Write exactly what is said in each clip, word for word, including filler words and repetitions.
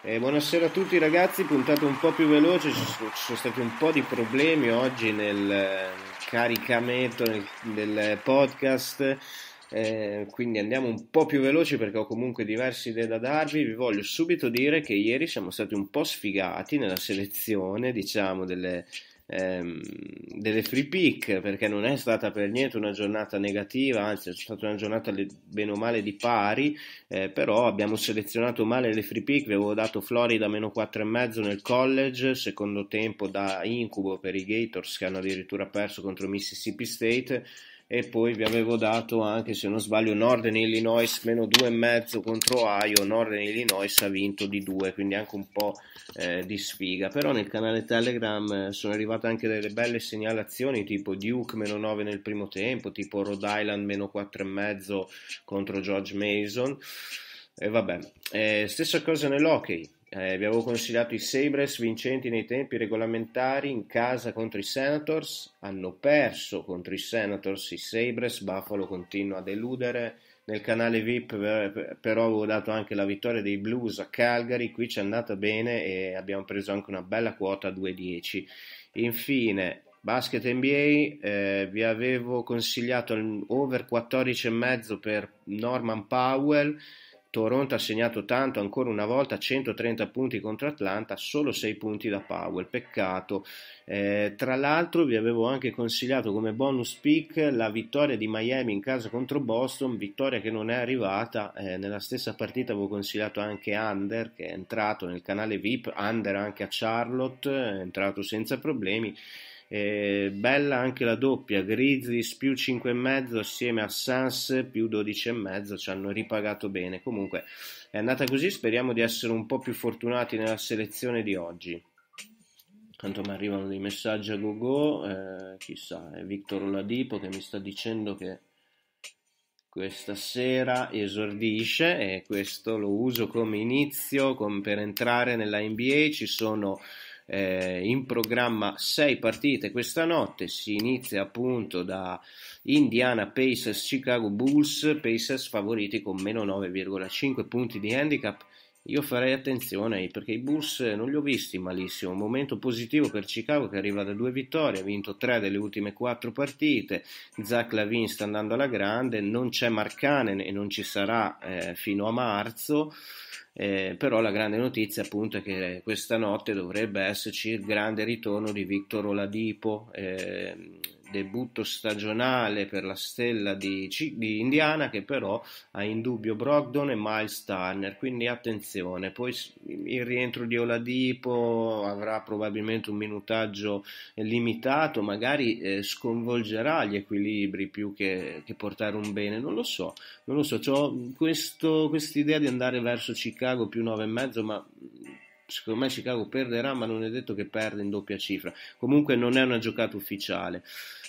Eh, buonasera a tutti ragazzi, puntata un po' più veloce, ci sono stati un po' di problemi oggi nel caricamento del podcast, eh, quindi andiamo un po' più veloci perché ho comunque diverse idee da darvi. Vi voglio subito dire che ieri siamo stati un po' sfigati nella selezione, diciamo, delle, ehm, delle free pick, perché non è stata per niente una giornata negativa, anzi è stata una giornata bene o male di pari, eh, però abbiamo selezionato male le free pick. Vi avevo dato Florida meno quattro e mezzo nel college, secondo tempo da incubo per i Gators che hanno addirittura perso contro Mississippi State, e poi vi avevo dato anche, se non sbaglio, Northern Illinois meno due e mezzo contro Ohio. Northern Illinois ha vinto di due, quindi anche un po' eh, di sfiga, però nel canale Telegram sono arrivate anche delle belle segnalazioni, tipo Duke meno nove nel primo tempo, tipo Rhode Island meno quattro e mezzo contro George Mason, e vabbè, eh, stessa cosa nell'hockey. Eh, vi avevo consigliato i Sabres vincenti nei tempi regolamentari in casa contro i Senators, hanno perso contro i Senators i Sabres, Buffalo continua a deludere. Nel canale V I P però avevo dato anche la vittoria dei Blues a Calgary, qui ci è andata bene e abbiamo preso anche una bella quota a due dieci. Infine basket N B A, eh, vi avevo consigliato l'over quattordici e mezzo per Norman Powell. Toronto ha segnato tanto ancora una volta, centotrenta punti contro Atlanta, solo sei punti da Powell, peccato. Eh, tra l'altro vi avevo anche consigliato come bonus pick la vittoria di Miami in casa contro Boston, vittoria che non è arrivata. Eh, nella stessa partita avevo consigliato anche under, che è entrato nel canale V I P, under anche a Charlotte, è entrato senza problemi. Eh, bella anche la doppia Grizzlies più cinque e mezzo assieme a Suns più dodici e mezzo, ci hanno ripagato bene. Comunque è andata così, speriamo di essere un po' più fortunati nella selezione di oggi. Tanto mi arrivano dei messaggi a gogo, eh, chissà, è Victor Oladipo che mi sta dicendo che questa sera esordisce, e questo lo uso come inizio con, per entrare nella N B A. Ci sono Eh, in programma sei partite questa notte, si inizia appunto da Indiana Pacers Chicago Bulls, Pacers favoriti con meno nove virgola cinque punti di handicap. Io farei attenzione perché i Bulls non li ho visti malissimo, un momento positivo per Chicago che arriva da due vittorie, ha vinto tre delle ultime quattro partite, Zach LaVine sta andando alla grande, non c'è Markkanen e non ci sarà eh, fino a marzo, eh, però la grande notizia appunto è che questa notte dovrebbe esserci il grande ritorno di Victor Oladipo, eh, debutto stagionale per la stella di, C- di Indiana, che però ha in dubbio Brogdon e Miles Turner, quindi attenzione. Poi il rientro di Oladipo avrà probabilmente un minutaggio limitato, magari eh, sconvolgerà gli equilibri più che, che portare un bene, non lo so, non lo so, c'ho questo, quest'idea di andare verso Chicago più nove e mezzo, ma secondo me Chicago perderà, ma non è detto che perde in doppia cifra. Comunque non è una giocata ufficiale.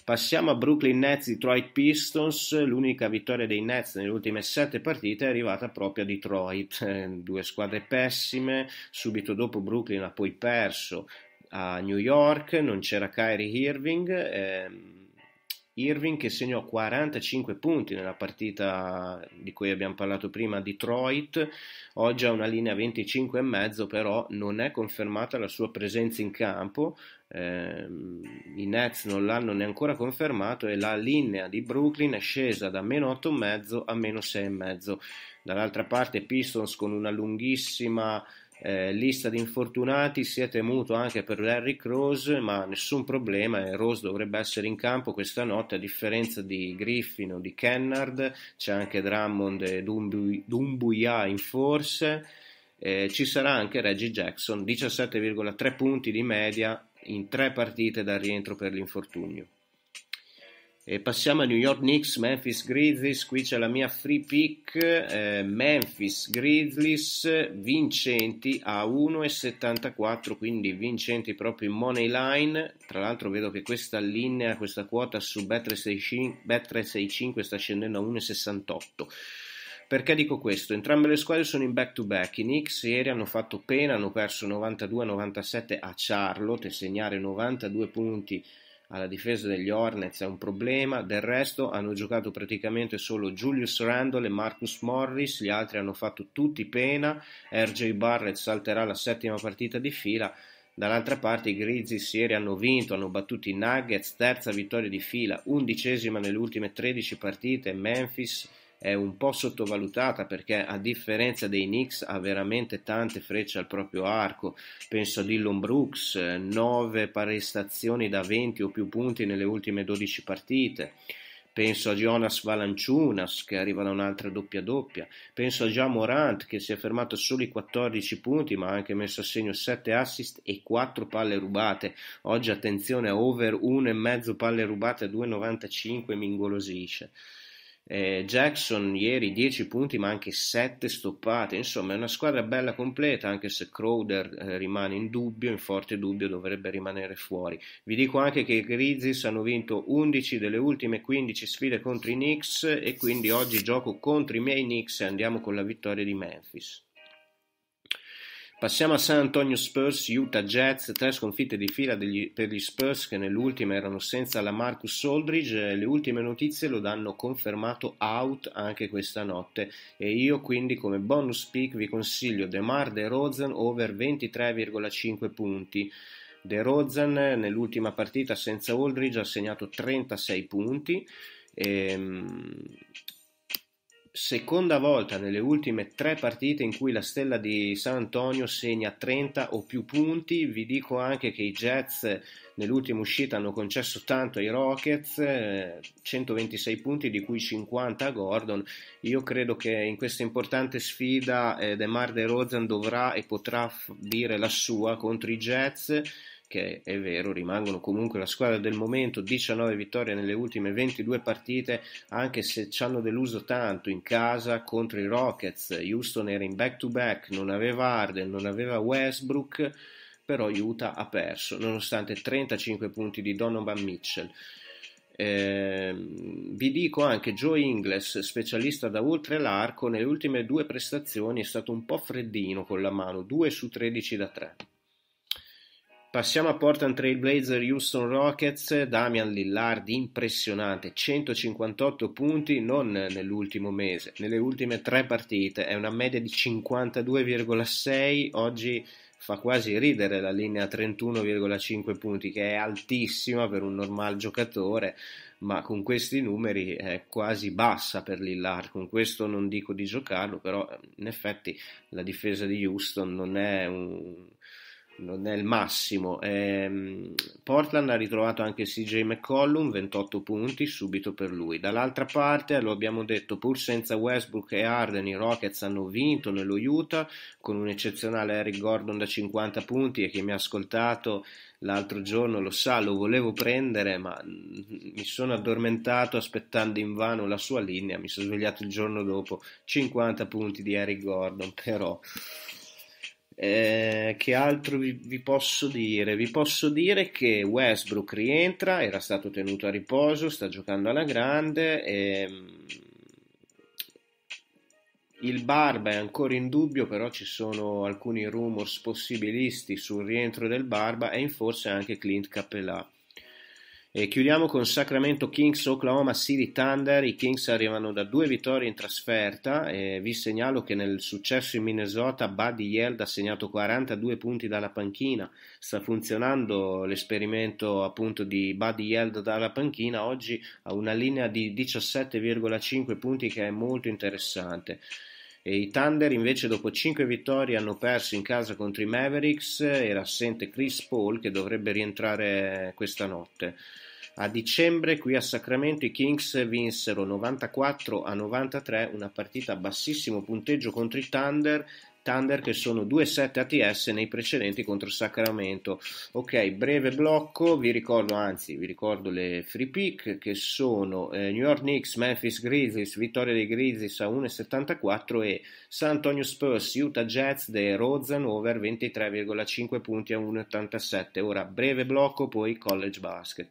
Passiamo a Brooklyn Nets Detroit Pistons. L'unica vittoria dei Nets nelle ultime sette partite è arrivata proprio a Detroit. Due squadre pessime. Subito dopo Brooklyn ha poi perso a New York. Non c'era Kyrie Irving. Ehm... Irving che segnò quarantacinque punti nella partita di cui abbiamo parlato prima a Detroit, oggi ha una linea venticinque e mezzo, però non è confermata la sua presenza in campo, eh, i Nets non l'hanno neanche ancora confermato, e la linea di Brooklyn è scesa da meno otto e mezzo a meno sei e mezzo. Dall'altra parte Pistons con una lunghissima Eh, lista di infortunati, si è temuto anche per Derrick Rose, ma nessun problema, e Rose dovrebbe essere in campo questa notte, a differenza di Griffin o di Kennard. C'è anche Drummond e Dumbu- Dumbuya in forse, eh, ci sarà anche Reggie Jackson, diciassette virgola tre punti di media in tre partite dal rientro per l'infortunio. E passiamo a New York Knicks, Memphis Grizzlies, qui c'è la mia free pick, eh, Memphis Grizzlies vincenti a uno e settantaquattro, quindi vincenti proprio in money line. Tra l'altro vedo che questa linea, questa quota su Bet tre sessantacinque sta scendendo a uno e sessantotto. Perché dico questo? Entrambe le squadre sono in back-to-back, i Knicks ieri hanno fatto pena, hanno perso novantadue a novantasette a Charlotte, e segnare novantadue punti alla difesa degli Hornets è un problema, del resto hanno giocato praticamente solo Julius Randle e Marcus Morris, gli altri hanno fatto tutti pena, R J Barrett salterà la settima partita di fila. Dall'altra parte i Grizzlies ieri hanno vinto, hanno battuto i Nuggets, terza vittoria di fila, undicesima nelle ultime tredici partite. Memphis è un po' sottovalutata perché a differenza dei Knicks ha veramente tante frecce al proprio arco, penso a Dillon Brooks, nove prestazioni da venti o più punti nelle ultime dodici partite, penso a Jonas Valanciunas che arriva da un'altra doppia doppia, penso a Ja Morant che si è fermato a soli quattordici punti ma ha anche messo a segno sette assist e quattro palle rubate, oggi attenzione a over uno e mezzo palle rubate a due virgola novantacinque, mi ingolosisce. Eh, Jackson ieri dieci punti ma anche sette stoppate, insomma è una squadra bella completa anche se Crowder eh, rimane in dubbio, in forte dubbio, dovrebbe rimanere fuori. Vi dico anche che i Grizzlies hanno vinto undici delle ultime quindici sfide contro i Knicks e quindi oggi gioco contro i miei Knicks e andiamo con la vittoria di Memphis. Passiamo a San Antonio Spurs, Utah Jazz, tre sconfitte di fila degli, per gli Spurs che nell'ultima erano senza la Marcus Aldridge, le ultime notizie lo danno confermato out anche questa notte e io quindi come bonus pick vi consiglio DeMar DeRozan over ventitré virgola cinque punti. DeRozan nell'ultima partita senza Aldridge ha segnato trentasei punti e... seconda volta nelle ultime tre partite in cui la stella di San Antonio segna trenta o più punti. Vi dico anche che i Jazz nell'ultima uscita hanno concesso tanto ai Rockets, centoventisei punti di cui cinquanta a Gordon. Io credo che in questa importante sfida eh, DeMar DeRozan dovrà e potrà dire la sua contro i Jazz, che è vero, rimangono comunque la squadra del momento, diciannove vittorie nelle ultime ventidue partite, anche se ci hanno deluso tanto in casa contro i Rockets. Houston era in back-to-back, non aveva Harden, non aveva Westbrook, però Utah ha perso, nonostante trentacinque punti di Donovan Mitchell. Eh, vi dico anche Joe Ingles, specialista da oltre l'arco, nelle ultime due prestazioni è stato un po' freddino con la mano, due su tredici da tre. Passiamo a Portland Trail Blazer Houston Rockets, Damian Lillard impressionante, centocinquantotto punti non nell'ultimo mese, nelle ultime tre partite, è una media di cinquantadue virgola sei, oggi fa quasi ridere la linea trentuno virgola cinque punti che è altissima per un normale giocatore, ma con questi numeri è quasi bassa per Lillard, con questo non dico di giocarlo, però in effetti la difesa di Houston non è un... non è il massimo. eh, Portland ha ritrovato anche C J McCollum, ventotto punti subito per lui. Dall'altra parte, lo abbiamo detto, pur senza Westbrook e Harden i Rockets hanno vinto nello Utah con un eccezionale Eric Gordon da cinquanta punti, e chi mi ha ascoltato l'altro giorno lo sa, lo volevo prendere ma mi sono addormentato aspettando invano la sua linea, mi sono svegliato il giorno dopo, cinquanta punti di Eric Gordon. Però Eh, che altro vi, vi posso dire? Vi posso dire che Westbrook rientra, era stato tenuto a riposo, sta giocando alla grande, e... il Barba è ancora in dubbio, però ci sono alcuni rumors possibilisti sul rientro del Barba e in forse anche Clint Capela. E chiudiamo con Sacramento Kings Oklahoma City Thunder, i Kings arrivano da due vittorie in trasferta e vi segnalo che nel successo in Minnesota Buddy Hield ha segnato quarantadue punti dalla panchina, sta funzionando l'esperimento appunto di Buddy Hield dalla panchina, oggi ha una linea di diciassette virgola cinque punti che è molto interessante. E i Thunder invece dopo cinque vittorie hanno perso in casa contro i Mavericks, era assente Chris Paul che dovrebbe rientrare questa notte. A dicembre qui a Sacramento i Kings vinsero novantaquattro a novantatré, una partita a bassissimo punteggio contro i Thunder, Thunder che sono due sette A T S nei precedenti contro Sacramento. Ok, breve blocco, vi ricordo anzi, vi ricordo le free pick che sono eh, New York Knicks, Memphis Grizzlies, vittoria dei Grizzlies a uno virgola settantaquattro e San Antonio Spurs, Utah Jazz, DeRozan over ventitré virgola cinque punti a uno virgola ottantasette. Ora breve blocco, poi college basket.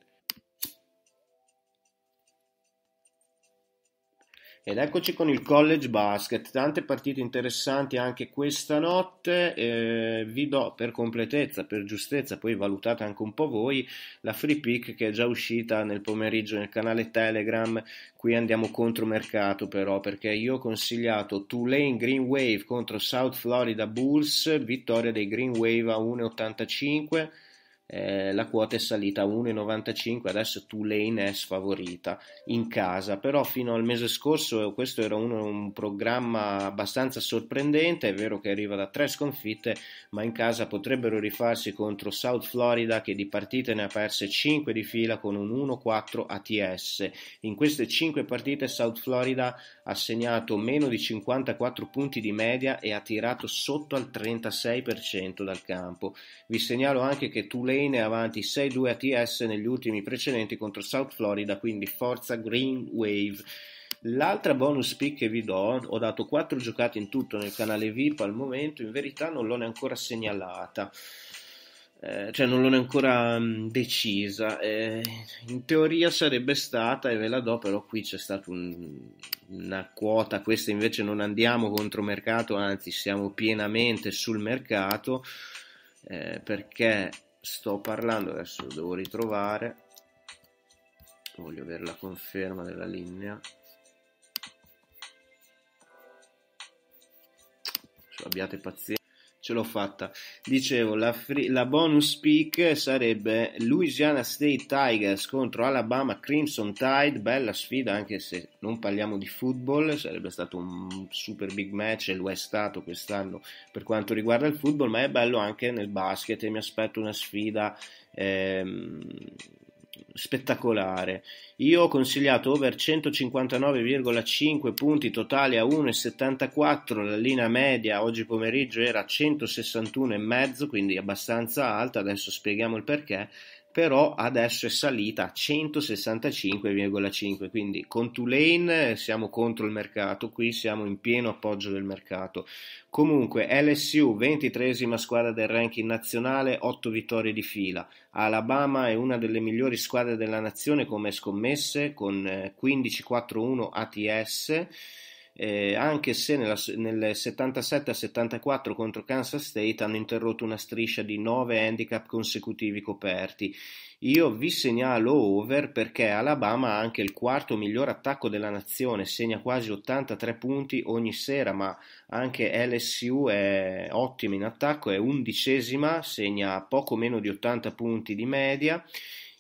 Ed eccoci con il college basket, tante partite interessanti anche questa notte, eh, vi do per completezza, per giustezza, poi valutate anche un po' voi, la free pick che è già uscita nel pomeriggio nel canale Telegram. Qui andiamo contro mercato però, perché io ho consigliato Tulane Green Wave contro South Florida Bulls, vittoria dei Green Wave a uno virgola ottantacinque. Eh, la quota è salita a uno virgola novantacinque, adesso Tulane è sfavorita in casa, però fino al mese scorso questo era un, un programma abbastanza sorprendente. È vero che arriva da tre sconfitte, ma in casa potrebbero rifarsi contro South Florida, che di partite ne ha perse cinque di fila con un uno quattro A T S. In queste cinque partite South Florida ha segnato meno di cinquantaquattro punti di media e ha tirato sotto al trentasei per cento dal campo. Vi segnalo anche che Tulane è avanti sei due A T S negli ultimi precedenti contro South Florida, quindi forza Green Wave. L'altra bonus pick che vi do, ho dato quattro giocate in tutto nel canale V I P al momento, in verità non l'ho ne ancora segnalata, eh, cioè non l'ho ne ancora mh, decisa, eh, in teoria sarebbe stata, e ve la do, però qui c'è stata un, una quota, questa invece non andiamo contro mercato, anzi siamo pienamente sul mercato, eh, perché sto parlando, adesso devo ritrovare, voglio avere la conferma della linea, abbiate pazienza, ce l'ho fatta. Dicevo, la, free, la bonus pick sarebbe Louisiana State Tigers contro Alabama Crimson Tide, bella sfida anche se non parliamo di football, sarebbe stato un super big match e lo è stato quest'anno per quanto riguarda il football, ma è bello anche nel basket e mi aspetto una sfida ehm, spettacolare. Io ho consigliato over centocinquantanove virgola cinque punti totali a uno virgola settantaquattro, la linea media oggi pomeriggio era centosessantuno virgola cinque, quindi abbastanza alta, adesso spieghiamo il perché, però adesso è salita a centosessantacinque virgola cinque, quindi con Tulane siamo contro il mercato, qui siamo in pieno appoggio del mercato. Comunque L S U, ventitreesima squadra del ranking nazionale, otto vittorie di fila. Alabama è una delle migliori squadre della nazione come scommesse, con quindici quattro uno A T S, eh, anche se nella, nel settantasette a settantaquattro contro Kansas State hanno interrotto una striscia di nove handicap consecutivi coperti. Io vi segnalo over perché Alabama ha anche il quarto miglior attacco della nazione, segna quasi ottantatré punti ogni sera, ma anche L S U è ottima in attacco, è undicesima, segna poco meno di ottanta punti di media.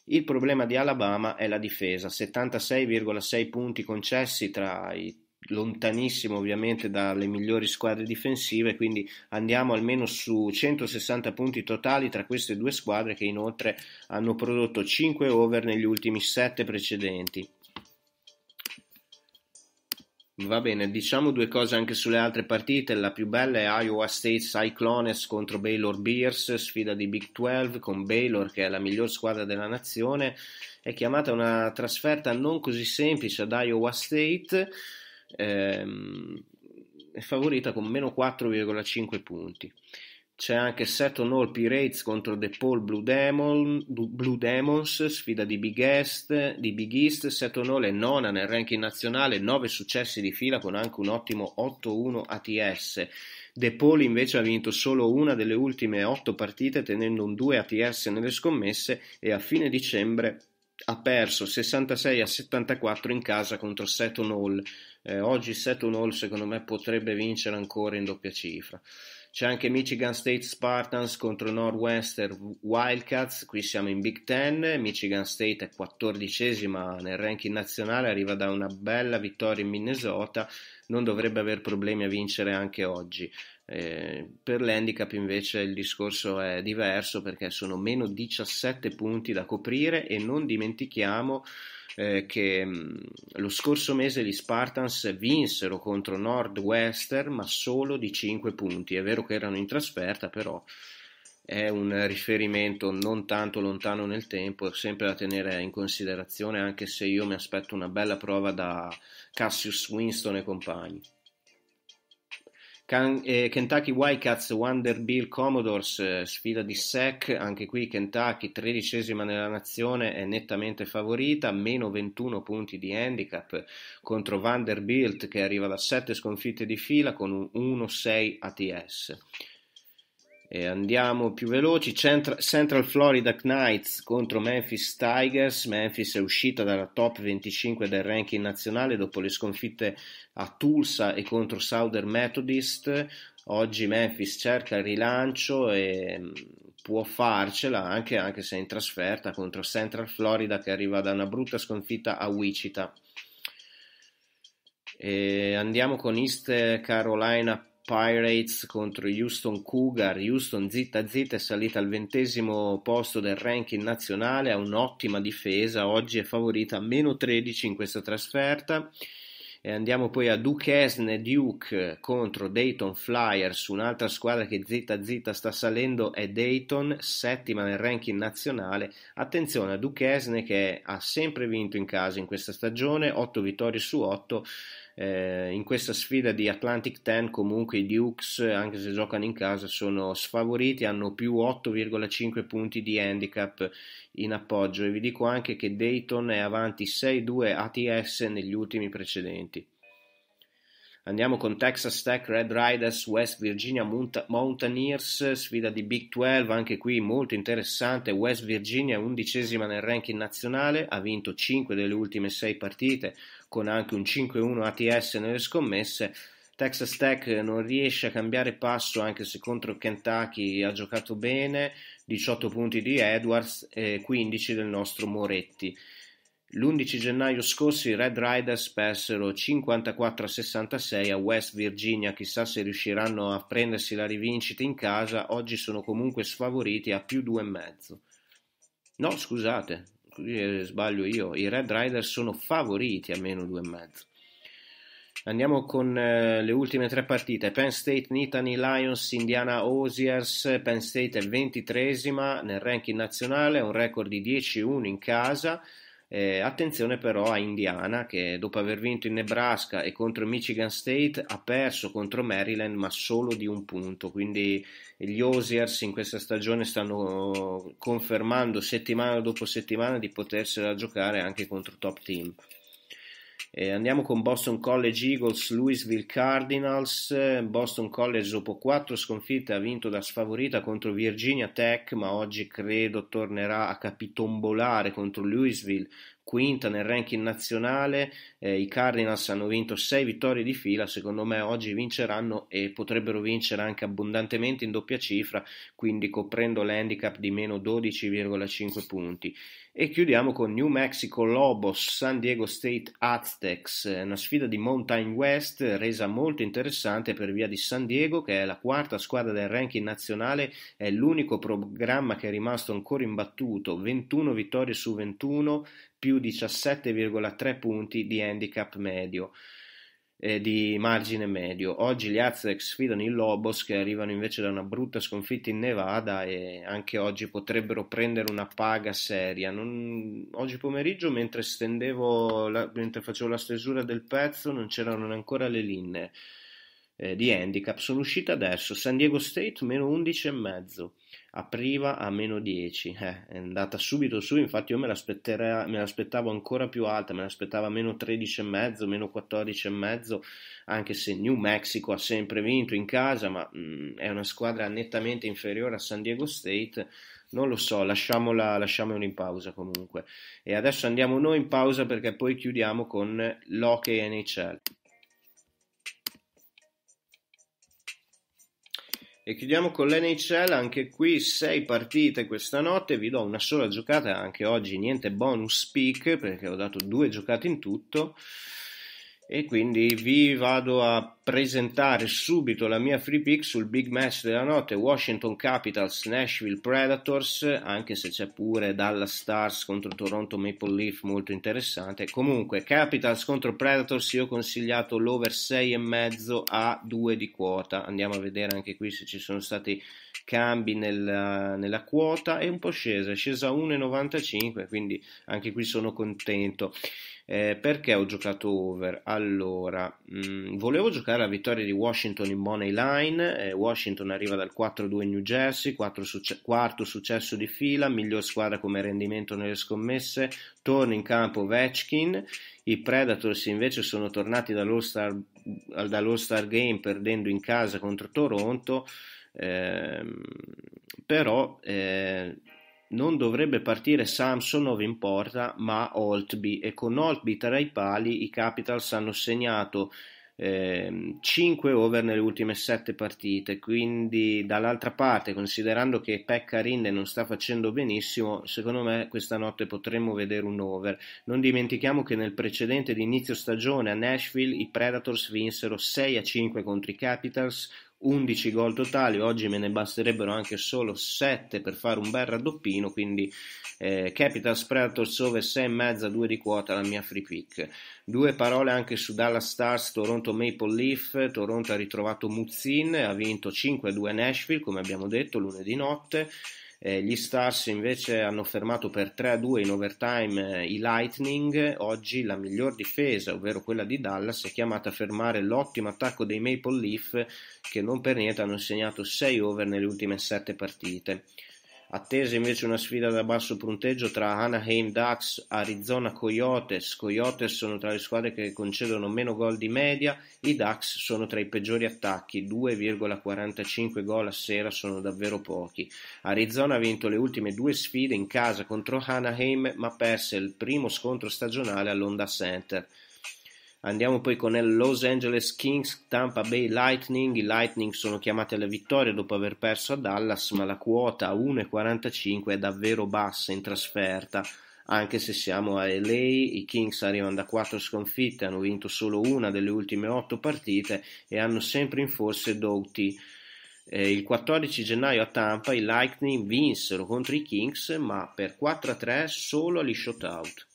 Il problema di Alabama è la difesa, settantasei virgola sei punti concessi, tra i lontanissimo ovviamente dalle migliori squadre difensive, quindi andiamo almeno su centosessanta punti totali tra queste due squadre, che inoltre hanno prodotto cinque over negli ultimi sette precedenti. Va bene, diciamo due cose anche sulle altre partite. La più bella è Iowa State Cyclones contro Baylor Bears, sfida di Big dodici con Baylor che è la miglior squadra della nazione, è chiamata una trasferta non così semplice ad Iowa State, Ehm, è favorita con meno quattro virgola cinque punti. C'è anche Seton Hall Pirates contro The Paul Blue, Demon, Blue Demons, sfida di Big East, di Big East. Seton Hall è nona nel ranking nazionale, nove successi di fila con anche un ottimo otto uno A T S. De Paul invece ha vinto solo una delle ultime otto partite tenendo un due A T S nelle scommesse, e a fine dicembre ha perso sessantasei a settantaquattro in casa contro Seton Hall. Eh, oggi Seton Hall secondo me potrebbe vincere ancora in doppia cifra. C'è anche Michigan State Spartans contro Northwestern Wildcats, qui siamo in Big Ten, Michigan State è quattordicesima nel ranking nazionale, arriva da una bella vittoria in Minnesota, non dovrebbe aver problemi a vincere anche oggi. Eh, per l'handicap invece il discorso è diverso perché sono meno diciassette punti da coprire, e non dimentichiamo eh, che mh, lo scorso mese gli Spartans vinsero contro Northwestern ma solo di cinque punti. È vero che erano in trasferta, però è un riferimento non tanto lontano nel tempo, sempre da tenere in considerazione, anche se io mi aspetto una bella prova da Cassius Winston e compagni. Can- eh, Kentucky Wildcats, Vanderbilt Commodores, eh, sfida di S E C, anche qui Kentucky tredicesima nella nazione è nettamente favorita, meno ventuno punti di handicap contro Vanderbilt che arriva da sette sconfitte di fila con un uno sei A T S. E andiamo più veloci, Central, Central Florida Knights contro Memphis Tigers. Memphis è uscita dalla top venticinque del ranking nazionale dopo le sconfitte a Tulsa e contro Southern Methodist. Oggi Memphis cerca il rilancio e può farcela anche, anche se è in trasferta contro Central Florida che arriva da una brutta sconfitta a Wichita. E andiamo con East Carolina Pirates contro Houston Cougar. Houston zitta zitta è salita al ventesimo posto del ranking nazionale, ha un'ottima difesa, oggi è favorita a meno tredici in questa trasferta. E andiamo poi a Duquesne Duke contro Dayton Flyers, un'altra squadra che zitta zitta sta salendo è Dayton, settima nel ranking nazionale. Attenzione a Duquesne che ha sempre vinto in casa in questa stagione, otto vittorie su otto. Eh, in questa sfida di Atlantic dieci comunque i Dukes, anche se giocano in casa, sono sfavoriti, hanno più otto virgola cinque punti di handicap in appoggio e vi dico anche che Dayton è avanti sei due A T S negli ultimi precedenti. Andiamo con Texas Tech Red Riders West Virginia Mount- Mountaineers, sfida di Big dodici, anche qui molto interessante. West Virginia è undicesima nel ranking nazionale, ha vinto cinque delle ultime sei partite con anche un cinque uno A T S nelle scommesse. Texas Tech non riesce a cambiare passo anche se contro Kentucky ha giocato bene, diciotto punti di Edwards e quindici del nostro Moretti. L'undici gennaio scorso i Red Riders persero cinquantaquattro a sessantasei a West Virginia, chissà se riusciranno a prendersi la rivincita in casa, oggi sono comunque sfavoriti a più due e mezzo. No, scusate, sbaglio io, i Red Riders sono favoriti a meno due e mezzo. Andiamo con eh, le ultime tre partite. Penn State, Nittany Lions, Indiana Hoosiers. Penn State è ventitreesima nel ranking nazionale, ha un record di dieci uno in casa. Eh, attenzione però a Indiana che dopo aver vinto in Nebraska e contro Michigan State ha perso contro Maryland ma solo di un punto, quindi gli Hoosiers in questa stagione stanno confermando settimana dopo settimana di potersela giocare anche contro top team. Eh, andiamo con Boston College Eagles, Louisville Cardinals. Boston College dopo quattro sconfitte ha vinto da sfavorita contro Virginia Tech, ma oggi credo tornerà a capitombolare contro Louisville, quinta nel ranking nazionale. Eh, i Cardinals hanno vinto sei vittorie di fila, secondo me oggi vinceranno e potrebbero vincere anche abbondantemente in doppia cifra, quindi coprendo l'handicap di meno dodici virgola cinque punti. E chiudiamo con New Mexico Lobos, San Diego State Aztecs, una sfida di Mountain West resa molto interessante per via di San Diego che è la quarta squadra del ranking nazionale, è l'unico programma che è rimasto ancora imbattuto, ventuno vittorie su ventuno, più diciassette virgola tre punti di handicap medio, eh, di margine medio. Oggi gli Aztecs sfidano i Lobos che arrivano invece da una brutta sconfitta in Nevada e anche oggi potrebbero prendere una paga seria. Non... Oggi pomeriggio mentre stendevo, la... mentre facevo la stesura del pezzo non c'erano ancora le linee eh, di handicap, sono uscite adesso. San Diego State meno undici e mezzo. Apriva a meno dieci, eh, è andata subito su, infatti io me l'aspettavo ancora più alta, me l'aspettavo a meno tredici e mezzo, meno quattordici e mezzo, anche se New Mexico ha sempre vinto in casa, ma mh, è una squadra nettamente inferiore a San Diego State, non lo so, lasciamola, lasciamola in pausa comunque. E adesso andiamo noi in pausa perché poi chiudiamo con l'Hockey N H L. E chiudiamo con l'N H L, anche qui sei partite questa notte, vi do una sola giocata anche oggi, niente bonus pick perché ho dato due giocate in tutto e quindi vi vado a presentare subito la mia free pick sul big match della notte, Washington Capitals Nashville Predators, anche se c'è pure Dallas Stars contro Toronto Maple Leaf molto interessante. Comunque Capitals contro Predators, io ho consigliato l'over sei e mezzo a due di quota, andiamo a vedere anche qui se ci sono stati cambi nella, nella quota, è un po' scesa, è scesa a uno e novantacinque, quindi anche qui sono contento. Eh, perché ho giocato over? Allora, mh, volevo giocare la vittoria di Washington in Money Line. eh, Washington arriva dal quattro a due in New Jersey, succe- quarto successo di fila, miglior squadra come rendimento nelle scommesse, torna in campo Ovechkin. I Predators invece sono tornati dall'All-Star, dall'All-Star Game perdendo in casa contro Toronto, eh, però eh, non dovrebbe partire Samsonov in porta ma Holtby, e con Holtby tra i pali i Capitals hanno segnato eh, cinque over nelle ultime sette partite, quindi dall'altra parte, considerando che Pekkarinen non sta facendo benissimo, secondo me questa notte potremmo vedere un over. Non dimentichiamo che nel precedente di inizio stagione a Nashville i Predators vinsero sei a cinque contro i Capitals, undici gol totali, oggi me ne basterebbero anche solo sette per fare un bel raddoppino, quindi eh, Capitals Predators over sei e mezzo, due di quota la mia free pick. Due parole anche su Dallas Stars Toronto Maple Leaf. Toronto ha ritrovato Muzzin, ha vinto cinque a due Nashville come abbiamo detto lunedì notte. Eh, gli Stars invece hanno fermato per tre a due in overtime eh, i Lightning. Oggi la miglior difesa, ovvero quella di Dallas, è chiamata a fermare l'ottimo attacco dei Maple Leaf, che non per niente hanno segnato sei over nelle ultime sette partite. Attesa invece una sfida da basso punteggio tra Anaheim Ducks, Arizona Coyotes. Coyotes sono tra le squadre che concedono meno gol di media, i Ducks sono tra i peggiori attacchi, due virgola quarantacinque gol a sera sono davvero pochi. Arizona ha vinto le ultime due sfide in casa contro Anaheim ma perse il primo scontro stagionale all'Honda Center. Andiamo poi con il Los Angeles Kings Tampa Bay Lightning. I Lightning sono chiamati alla vittoria dopo aver perso a Dallas, ma la quota uno e quarantacinque è davvero bassa in trasferta, anche se siamo a L A. I Kings arrivano da quattro sconfitte, hanno vinto solo una delle ultime otto partite e hanno sempre in forse Doughty. Eh, il quattordici gennaio a Tampa i Lightning vinsero contro i Kings ma per quattro a tre solo agli shootout.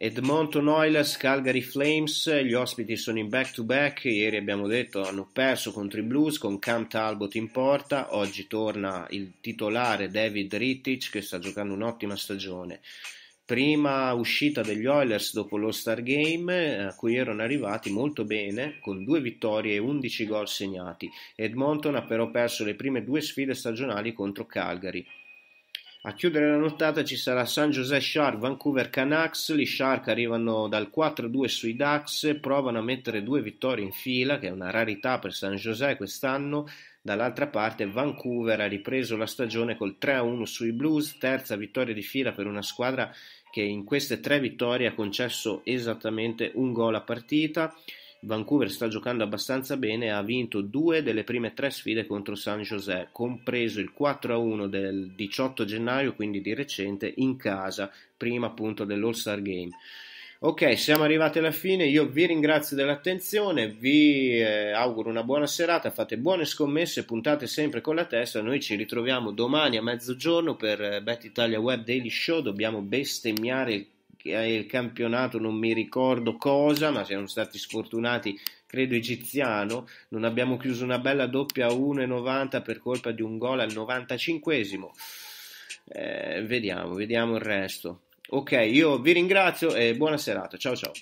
Edmonton Oilers, Calgary Flames, gli ospiti sono in back-to-back, ieri abbiamo detto hanno perso contro i Blues con Cam Talbot in porta, oggi torna il titolare David Rittich che sta giocando un'ottima stagione. Prima uscita degli Oilers dopo lo Star Game, a cui erano arrivati molto bene con due vittorie e undici gol segnati. Edmonton ha però perso le prime due sfide stagionali contro Calgary. A chiudere la nottata ci sarà San Jose Shark Vancouver Canucks. Gli Shark arrivano dal quattro a due sui Ducks, provano a mettere due vittorie in fila, che è una rarità per San Jose quest'anno. Dall'altra parte Vancouver ha ripreso la stagione col tre a uno sui Blues, terza vittoria di fila per una squadra che in queste tre vittorie ha concesso esattamente un gol a partita. Vancouver sta giocando abbastanza bene e ha vinto due delle prime tre sfide contro San Jose, compreso il quattro a uno del diciotto gennaio, quindi di recente, in casa, prima appunto dell'All-Star Game. Ok, siamo arrivati alla fine, io vi ringrazio dell'attenzione, vi eh, auguro una buona serata, fate buone scommesse, puntate sempre con la testa, noi ci ritroviamo domani a mezzogiorno per eh, Bet Italia Web Daily Show, dobbiamo bestemmiare il il campionato, non mi ricordo cosa, ma siamo stati sfortunati, credo egiziano, non abbiamo chiuso una bella doppia a uno e novanta per colpa di un gol al novantacinquesimo. eh, vediamo, vediamo il resto. Ok, io vi ringrazio e buona serata, ciao ciao.